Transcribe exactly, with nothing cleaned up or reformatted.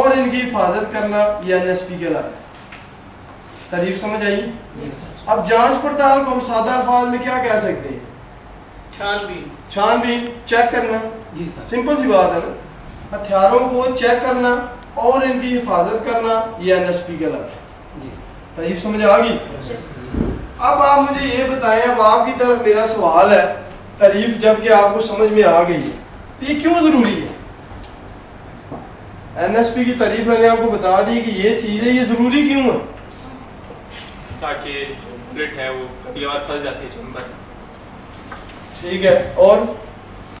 और इनकी हिफाजत करना ये एन एस पी के लाभ है। तारीफ समझ आई? अब जांच पड़ताल को हम सादा अल्फाज में क्या कह सकते हैं? छानबीन। छानबीन, चेक करना। जी सर, सिंपल सी बात है ना। हथियारों को चेक करना और इनकी हिफाजत करना ये एन एस पी के लाभ है। तारीफ समझ आ गई? अब आप मुझे ये बताएं, अब आपकी तरफ मेरा सवाल है तारीफ, जबकि आपको समझ में आ गई है, ये क्यों जरूरी है? एन एस पी की तारीफ मैंने आपको बता दी कि ये चीज़ है, ये ज़रूरी क्यों है? ताकि बुलेट है वो कभी और फंस जाती है चंबर। ठीक है, और